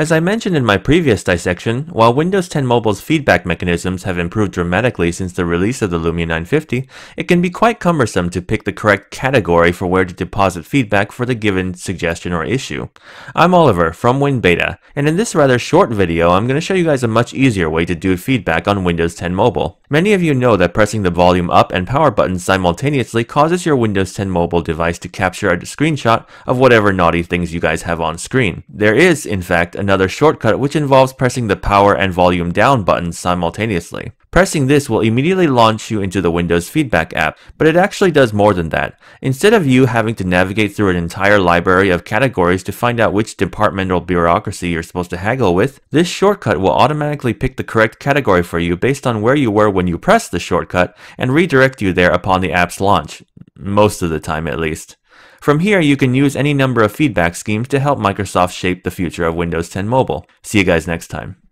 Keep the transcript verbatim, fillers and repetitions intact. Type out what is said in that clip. As I mentioned in my previous dissection, while Windows ten Mobile's feedback mechanisms have improved dramatically since the release of the Lumia nine fifty, it can be quite cumbersome to pick the correct category for where to deposit feedback for the given suggestion or issue. I'm Oliver from WinBeta, and in this rather short video I'm going to show you guys a much easier way to do feedback on Windows ten Mobile. Many of you know that pressing the volume up and power buttons simultaneously causes your Windows ten Mobile device to capture a screenshot of whatever naughty things you guys have on screen. There is, in fact, another shortcut which involves pressing the power and volume down buttons simultaneously. Pressing this will immediately launch you into the Windows Feedback app, but it actually does more than that. Instead of you having to navigate through an entire library of categories to find out which departmental bureaucracy you're supposed to haggle with, this shortcut will automatically pick the correct category for you based on where you were when you pressed the shortcut and redirect you there upon the app's launch, most of the time at least. From here, you can use any number of feedback schemes to help Microsoft shape the future of Windows ten Mobile. See you guys next time.